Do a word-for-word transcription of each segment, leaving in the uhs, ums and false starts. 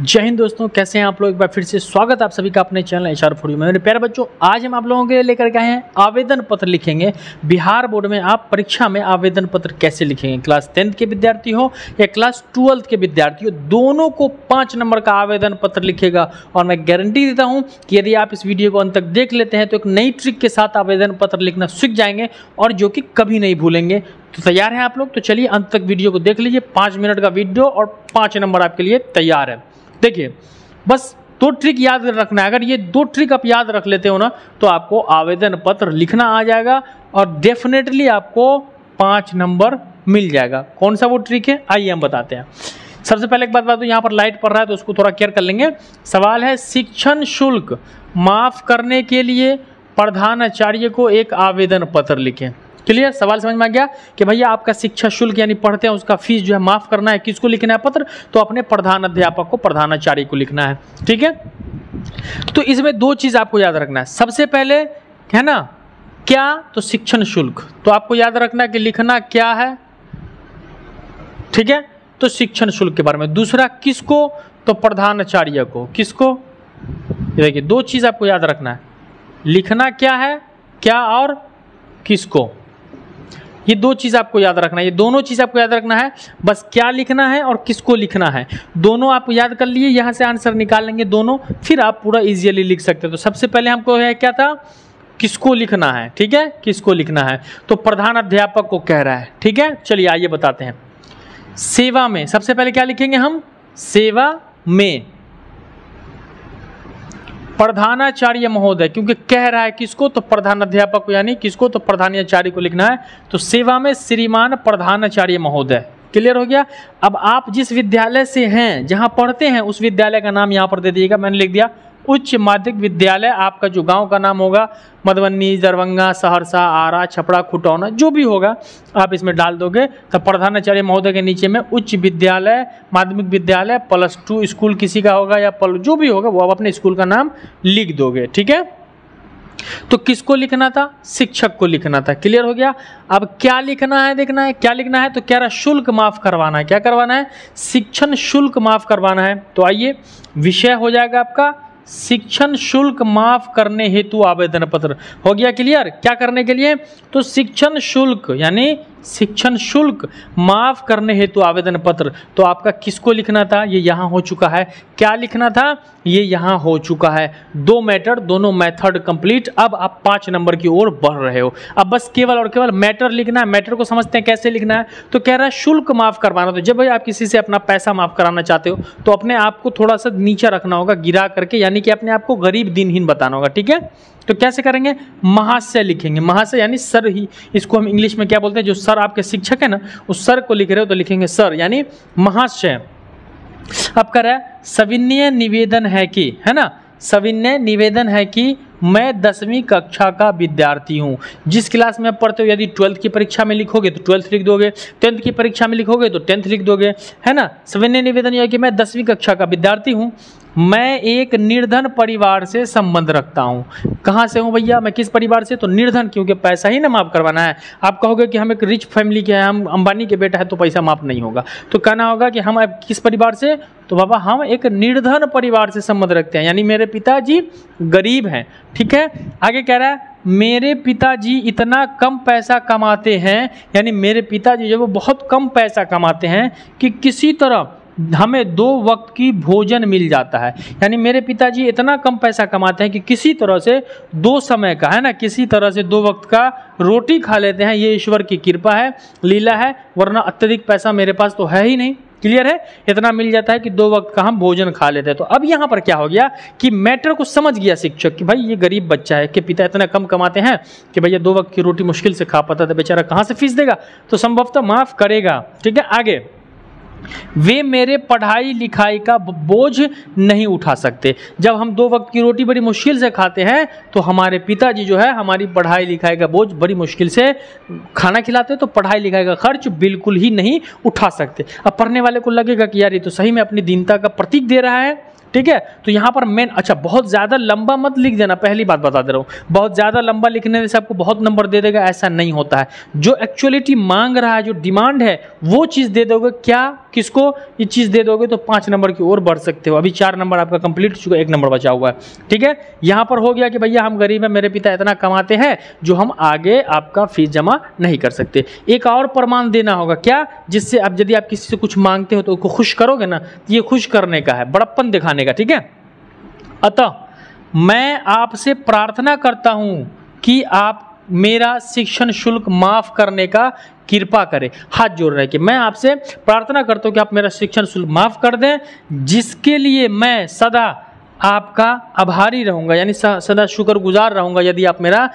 जय हिंद दोस्तों, कैसे हैं आप लोग। एक बार फिर से स्वागत आप सभी का अपने channel H R four U में। मेरे प्यारे बच्चों, आज हम आप लोगों के लिए लेकर के आए हैं आवेदन पत्र लिखेंगे। बिहार बोर्ड में आप परीक्षा में आवेदन पत्र कैसे लिखेंगे। क्लास टेंथ के विद्यार्थी हो या क्लास ट्वेल्थ के विद्यार्थी हो, दोनों को पाँच नंबर का आवेदन पत्र लिखेगा। और मैं गारंटी देता हूँ कि यदि आप इस वीडियो को अंत तक देख लेते हैं तो एक नई ट्रिक के साथ आवेदन पत्र लिखना सीख जाएंगे और जो कि कभी नहीं भूलेंगे। तो तैयार हैं आप लोग? तो चलिए अंत तक वीडियो को देख लीजिए। पाँच मिनट का वीडियो और पाँच नंबर आपके लिए तैयार है। देखिए, बस दो ट्रिक याद रखना है। अगर ये दो ट्रिक आप याद रख लेते हो ना तो आपको आवेदन पत्र लिखना आ जाएगा और डेफिनेटली आपको पाँच नंबर मिल जाएगा। कौन सा वो ट्रिक है, आइए हम बताते हैं। सबसे पहले एक बात बात तो यहाँ पर लाइट पड़ रहा है तो उसको थोड़ा केयर कर लेंगे। सवाल है, शिक्षण शुल्क माफ़ करने के लिए प्रधानाचार्य को एक आवेदन पत्र लिखें। क्लियर? सवाल समझ में आ गया कि भैया आपका शिक्षा शुल्क यानी पढ़ते हैं उसका फीस जो है माफ़ करना है। किसको लिखना है पत्र? तो अपने प्रधान अध्यापक को, प्रधानाचार्य को लिखना है। ठीक है, तो इसमें दो चीज़ आपको याद रखना है। सबसे पहले है ना क्या, तो शिक्षण शुल्क तो आपको याद रखना है कि लिखना क्या है। ठीक है, तो शिक्षण शुल्क के बारे में। दूसरा किसको, तो प्रधानाचार्य को। किसको, देखिए दो चीज़ आपको याद रखना है, लिखना क्या है, क्या और किसको। ये दो चीज़ आपको याद रखना है, ये दोनों चीज़ आपको याद रखना है। बस क्या लिखना है और किसको लिखना है, दोनों आप याद कर लिए। यहाँ से आंसर निकाल लेंगे दोनों, फिर आप पूरा इजीली लिख सकते हैं। तो सबसे पहले हमको है क्या था, किसको लिखना है। ठीक है, किसको लिखना है, तो प्रधान अध्यापक को कह रहा है। ठीक है, चलिए आइए बताते हैं। सेवा में सबसे पहले क्या लिखेंगे हम, सेवा में प्रधानाचार्य महोदय, क्योंकि कह रहा है किसको, तो प्रधानाध्यापक को, यानी किसको, तो प्रधानाचार्य को लिखना है। तो सेवा में श्रीमान प्रधानाचार्य महोदय। क्लियर हो गया। अब आप जिस विद्यालय से हैं, जहां पढ़ते हैं, उस विद्यालय का नाम यहां पर दे दीजिएगा। मैंने लिख दिया उच्च माध्यमिक विद्यालय। आपका जो गांव का नाम होगा, मधुबनी, दरभंगा, सहरसा, आरा, छपरा, खुटौना, जो भी होगा आप इसमें डाल दोगे। तो प्रधानाचार्य महोदय के नीचे में उच्च विद्यालय, माध्यमिक विद्यालय, प्लस टू स्कूल किसी का होगा या प्लस जो भी होगा, वो आप अपने स्कूल का नाम लिख दोगे। ठीक है, तो किसको लिखना था, शिक्षक को लिखना था। क्लियर हो गया। अब क्या लिखना है, देखना है क्या लिखना है। तो कह रहा शुल्क माफ़ करवाना है। क्या करवाना है, शिक्षण शुल्क माफ़ करवाना है। तो आइए, विषय हो जाएगा आपका शिक्षण शुल्क माफ करने हेतु आवेदन पत्र। हो गया क्लियर। क्या करने के लिए, तो शिक्षण शुल्क यानी शिक्षण शुल्क माफ करने हेतु आवेदन पत्र। तो आपका किसको लिखना था, ये यहाँ हो चुका है। क्या लिखना था, ये यहाँ हो चुका है। दो मैटर, दोनों मेथड कंप्लीट। अब आप पाँच नंबर की ओर बढ़ रहे हो। अब बस केवल और केवल मैटर लिखना है। मैटर को समझते हैं कैसे लिखना है। तो कह रहा है शुल्क माफ़ करवाना। तो जब भाई आप किसी से अपना पैसा माफ़ कराना चाहते हो तो अपने आप को थोड़ा सा नीचा रखना होगा, गिरा करके, यानी कि अपने आप को गरीब दिनहीन बताना होगा। ठीक है, तो कैसे करेंगे, महाशय लिखेंगे। महाशय यानी सर ही, इसको हम इंग्लिश में क्या बोलते हैं, जो सर आपके शिक्षक है ना, उस सर को लिख रहे हो तो लिखेंगे सर यानी महाशय। अब कह रहा है सविनय निवेदन है कि, है ना, सविनय निवेदन है कि मैं दसवीं कक्षा का विद्यार्थी हूँ। जिस क्लास में पढ़ते हो, यदि ट्वेल्थ की परीक्षा में लिखोगे तो ट्वेल्थ लिख दोगे, टेंथ की परीक्षा में लिखोगे तो टेंथ लिख दोगे, है ना। सविनय निवेदन यह है कि मैं दसवीं कक्षा का विद्यार्थी हूँ। मैं एक निर्धन परिवार से संबंध रखता हूँ। कहाँ से हूँ भैया, मैं किस परिवार से, तो निर्धन, क्योंकि पैसा ही ना माफ़ करवाना है। आप कहोगे कि हम एक रिच फैमिली के हैं, हम अंबानी के बेटा है, तो पैसा माफ़ नहीं होगा। तो कहना होगा कि हम किस परिवार से, तो बाबा हम एक निर्धन परिवार से संबंध रखते हैं, यानी मेरे पिताजी गरीब हैं। ठीक है, आगे कह रहा है मेरे पिताजी इतना कम पैसा कमाते हैं, यानी मेरे पिताजी जो वो बहुत कम पैसा कमाते हैं कि किसी तरह हमें दो वक्त की भोजन मिल जाता है। यानी मेरे पिताजी इतना कम पैसा कमाते हैं कि किसी तरह से दो समय का, है ना, किसी तरह से दो वक्त का रोटी खा लेते हैं। ये ईश्वर की कृपा है, लीला है, वरना अत्यधिक पैसा मेरे पास तो है ही नहीं। क्लियर है, इतना मिल जाता है कि दो वक्त का हम भोजन खा लेते हैं। तो अब यहाँ पर क्या हो गया कि मैटर को समझ गया शिक्षक कि भाई ये गरीब बच्चा है, कि पिता इतना कम कमाते हैं कि भैया दो वक्त की रोटी मुश्किल से खा पाता था, बेचारा कहाँ से फीस देगा, तो संभवतः माफ़ करेगा। ठीक है, आगे वे मेरे पढ़ाई लिखाई का बोझ नहीं उठा सकते। जब हम दो वक्त की रोटी बड़ी मुश्किल से खाते हैं तो हमारे पिताजी जो है हमारी पढ़ाई लिखाई का बोझ, बड़ी मुश्किल से खाना खिलाते हैं, तो पढ़ाई लिखाई का खर्च बिल्कुल ही नहीं उठा सकते। अब पढ़ने वाले को लगेगा कि यार ये तो सही में अपनी दीनता का प्रतीक दे रहा है। ठीक है, तो यहाँ पर मेन, अच्छा बहुत ज़्यादा लंबा मत लिख देना, पहली बात बता दे रहा हूँ। बहुत ज़्यादा लंबा लिखने से आपको बहुत नंबर दे देगा, ऐसा नहीं होता है। जो एक्चुअलिटी मांग रहा है, जो डिमांड है, वो चीज़ दे दोगे। क्या किसको ये चीज़ दे दोगे तो पाँच नंबर की ओर बढ़ सकते हो। अभी चार नंबर आपका कंप्लीट हो चुका, एक नंबर बचा हुआ है। ठीक है, यहाँ पर हो गया कि भैया हम गरीब हैं, मेरे पिता इतना कमाते हैं जो हम आगे आपका फीस जमा नहीं कर सकते। एक और प्रमाण देना होगा, क्या, जिससे आप यदि आप किसी से कुछ मांगते हो तो उसको खुश करोगे ना, ये खुश करने का है, बड़प्पन दिखाने का। ठीक है, अतः मैं आपसे प्रार्थना करता हूँ कि आप मेरा शिक्षण शुल्क माफ़ करने का कृपा करें। हाथ जोड़ रहे कि मैं आपसे प्रार्थना करता हूँ कि आप मेरा शिक्षण शुल्क माफ़ कर दें, जिसके लिए मैं सदा आपका आभारी रहूँगा, यानी सदा शुक्रगुजार रहूँगा। यदि आप मेरा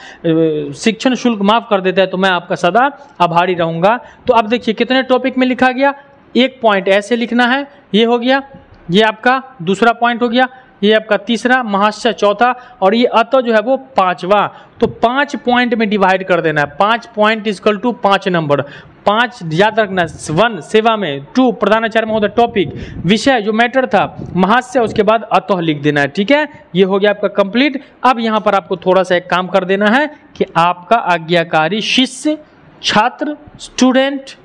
शिक्षण शुल्क माफ़ कर देते हैं तो मैं आपका सदा आभारी रहूँगा। तो अब देखिए कितने टॉपिक में लिखा गया, एक पॉइंट ऐसे लिखना है, ये हो गया, ये आपका दूसरा पॉइंट हो गया, ये आपका तीसरा, महाशय चौथा, और ये अतः जो है वो पांचवा। तो पांच पॉइंट में डिवाइड कर देना है, पांच पॉइंट इजकल टू पांच नंबर। पांच याद रखना, वन सेवा में, टू प्रधानाचार्य महोदय, टॉपिक विषय जो मैटर था महाशय, उसके बाद अतः लिख देना है। ठीक है, ये हो गया आपका कंप्लीट। अब यहाँ पर आपको थोड़ा सा एक काम कर देना है कि आपका आज्ञाकारी शिष्य, छात्र, स्टूडेंट,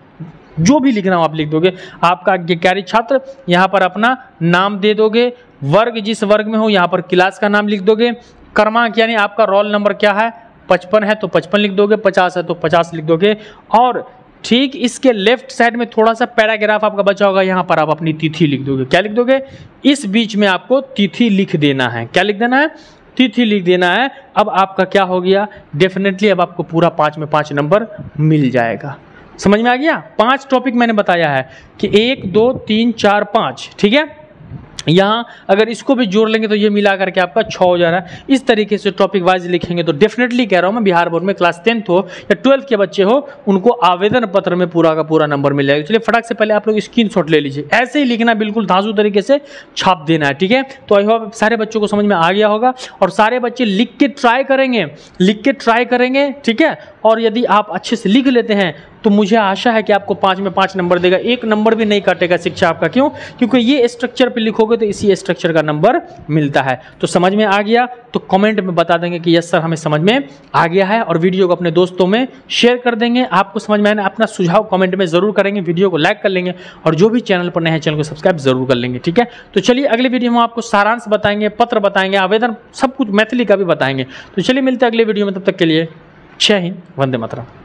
जो भी लिखना हो आप लिख दोगे, आपका आज्ञाकारी छात्र, यहाँ पर अपना नाम दे दोगे, वर्ग जिस वर्ग में हो यहाँ पर क्लास का नाम लिख दोगे, क्रमांक यानी आपका रोल नंबर क्या है, पचपन है तो पचपन लिख दोगे, पचास है तो पचास लिख दोगे। और ठीक इसके लेफ्ट साइड में थोड़ा सा पैराग्राफ आपका बचा होगा, यहाँ पर आप अपनी तिथि लिख दोगे। क्या लिख दोगे, इस बीच में आपको तिथि लिख देना है। क्या लिख देना है, तिथि लिख देना है। अब आपका क्या हो गया, डेफिनेटली अब आपको पूरा पाँच में पाँच नंबर मिल जाएगा। समझ में आ गया, पांच टॉपिक मैंने बताया है कि एक, दो, तीन, चार, पाँच। ठीक है, यहाँ अगर इसको भी जोड़ लेंगे तो ये मिला करके आपका छः हो जा रहा है। इस तरीके से टॉपिक वाइज लिखेंगे तो डेफिनेटली कह रहा हूँ मैं, बिहार बोर्ड में क्लास टेंथ हो या ट्वेल्थ के बच्चे हो, उनको आवेदन पत्र में पूरा का पूरा नंबर मिल जाएगा। चलिए फटाक से पहले आप लोग स्क्रीनशॉट ले लीजिए, ऐसे ही लिखना, बिल्कुल धांसू तरीके से छाप देना है। ठीक है, तो आई होप सारे बच्चों को समझ में आ गया होगा, और सारे बच्चे लिख के ट्राई करेंगे, लिख के ट्राई करेंगे। ठीक है, और यदि आप अच्छे से लिख लेते हैं तो मुझे आशा है कि आपको पाँच में पाँच नंबर देगा, एक नंबर भी नहीं काटेगा शिक्षा आपका। क्यों, क्योंकि ये स्ट्रक्चर पे लिखोगे तो इसी स्ट्रक्चर का नंबर मिलता है। तो समझ में आ गया तो कमेंट में बता देंगे कि यस सर हमें समझ में आ गया है, और वीडियो को अपने दोस्तों में शेयर कर देंगे। आपको समझ में आना, अपना सुझाव कमेंट में ज़रूर करेंगे, वीडियो को लाइक कर लेंगे, और जो भी चैनल पर नए हैं चैनल को सब्सक्राइब जरूर कर लेंगे। ठीक है, तो चलिए अगले वीडियो में आपको सारांश बताएंगे, पत्र बताएंगे, आवेदन, सब कुछ मैथिली का भी बताएंगे। तो चलिए मिलते हैं अगले वीडियो में, तब तक के लिए जय हिंद, वंदे मातरम।